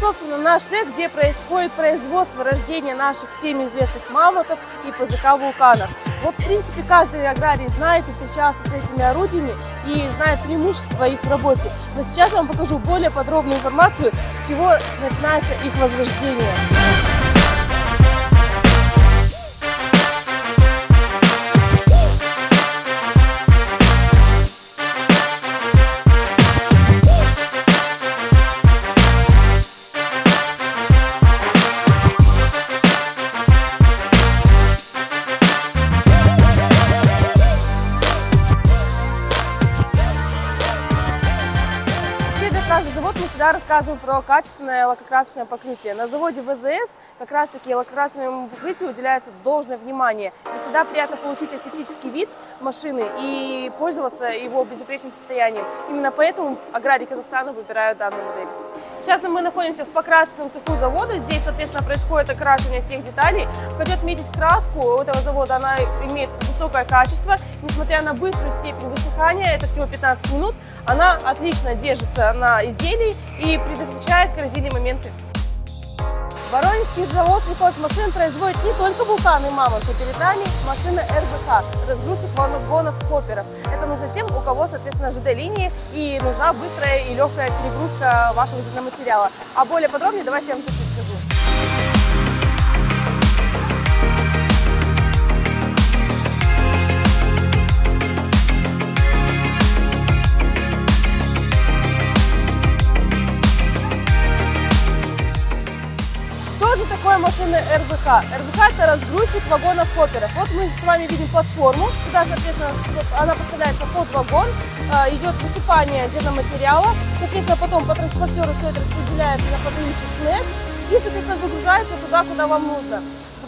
Вот, собственно, наш цех, где происходит производство, рождение наших всеми известных мамонтов и ПЗК «Вулканов». Вот, в принципе, каждый аграрий знает и встречался с этими орудиями и знает преимущества их в работе. Но сейчас я вам покажу более подробную информацию, с чего начинается их возрождение. Всегда рассказываем про качественное лакокрасочное покрытие. На заводе ВЗС как раз таки лакокрасочному покрытию уделяется должное внимание. Ведь всегда приятно получить эстетический вид машины и пользоваться его безупречным состоянием. Именно поэтому аграрии Казахстана выбирают данную модель. Сейчас мы находимся в покрашенном цеху завода. Здесь, соответственно, происходит окрашивание всех деталей. Хочу отметить краску у этого завода. Она имеет высокое качество. Несмотря на быструю степень высыхания, это всего 15 минут, она отлично держится на изделии и предотвращает коррозийные моменты. Воронежский завод сельхозмашин производит не только «Вулканы» и «Мамонты», перед нами машина РБК, разгрузчик вагонов-хопперов. Это нужно тем, у кого, соответственно, ЖД-линии и нужна быстрая и легкая перегрузка вашего зерноматериала. А более подробнее давайте я вам сейчас расскажу. Такое машина РБХ. РБХ – это разгрузчик вагонов-хопперов. Вот мы с вами видим платформу. Сюда, соответственно, она поставляется под вагон, идет высыпание зерноматериала. Соответственно, потом по транспортеру все это распределяется на подъемничий шнек и, соответственно, загружается туда, куда вам нужно.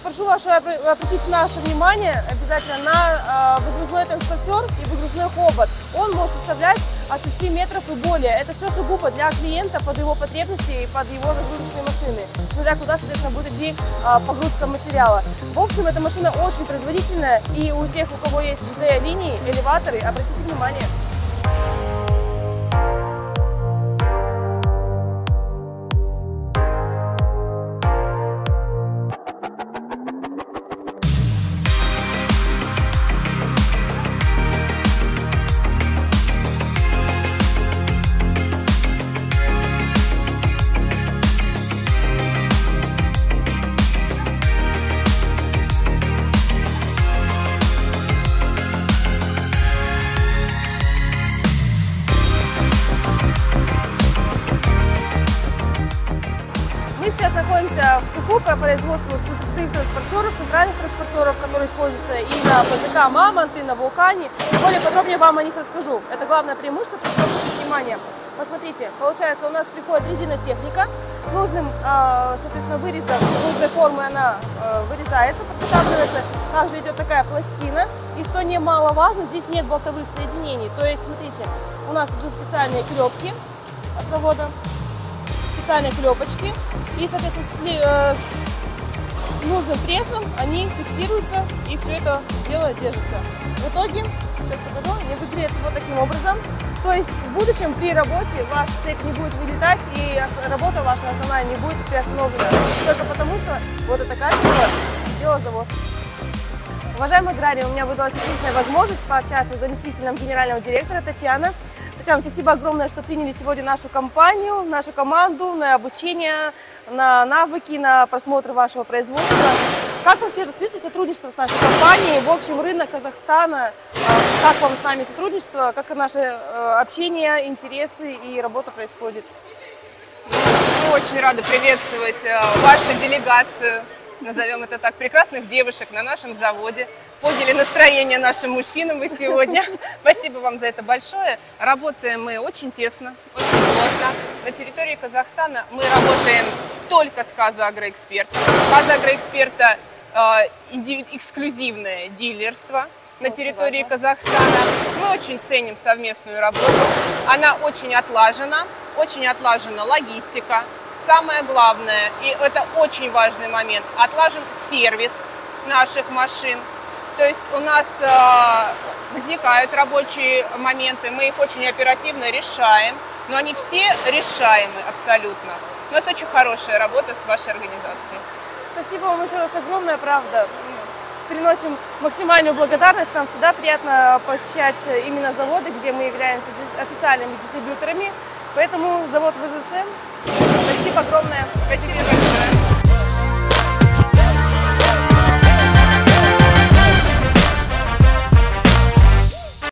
Прошу вас обратить наше внимание обязательно на выгрузной транспортер и выгрузной хобот. Он может составлять от 6 метров и более. Это все сугубо для клиента, под его потребности и под его разгрузочные машины, смотря куда, соответственно, будет идти погрузка материала. В общем, эта машина очень производительная, и у тех, у кого есть ЖД-линии, элеваторы, обратите внимание. Сейчас находимся в цеху по производству цветных транспортеров, центральных транспортеров, которые используются и на БЗК «Мамонт», и на «Вулкане». Более подробнее вам о них расскажу. Это главное преимущество, прошу обратить внимание. Посмотрите, получается, у нас приходит резинотехника, нужным, соответственно, вырезом, нужной формы она вырезается, подготавливается. Также идет такая пластина. И что немаловажно, здесь нет болтовых соединений. То есть, смотрите, у нас идут специальные клепки от завода. Специальные клепочки, и, соответственно, с нужным прессом они фиксируются, и все это дело держится. В итоге, сейчас покажу, они выглядят вот таким образом. То есть в будущем при работе ваш цех не будет вылетать, и работа ваша основная не будет приостановлена, только потому что вот это качество сделал завод. Уважаемые аграрии, у меня выдалась отличная возможность пообщаться с заместителем генерального директора Татьяной. Татьяна, спасибо огромное, что приняли сегодня нашу компанию, нашу команду на обучение, на навыки, на просмотр вашего производства. Как вообще, расскажите сотрудничество с нашей компанией, в общем, рынок Казахстана, как вам с нами сотрудничество, как наше общение, интересы и работа происходит? Мы очень рады приветствовать вашу делегацию, назовем это так, прекрасных девушек на нашем заводе. Подняли настроение нашим мужчинам вы сегодня. Спасибо вам за это большое. Работаем мы очень тесно, очень плотно. На территории Казахстана мы работаем только с KazAgroExpert. KazAgroExpert эксклюзивное дилерство на территории Казахстана. Мы очень ценим совместную работу. Она очень отлажена логистика. Самое главное, и это очень важный момент, отлажен сервис наших машин. То есть у нас возникают рабочие моменты, мы их очень оперативно решаем. но они все решаемы абсолютно. У нас очень хорошая работа с вашей организацией. Спасибо вам еще раз огромное, правда. Приносим максимальную благодарность. Нам всегда приятно посещать именно заводы, где мы являемся официальными дистрибьюторами. Поэтому завод ВЗСМ. Спасибо огромное. Спасибо.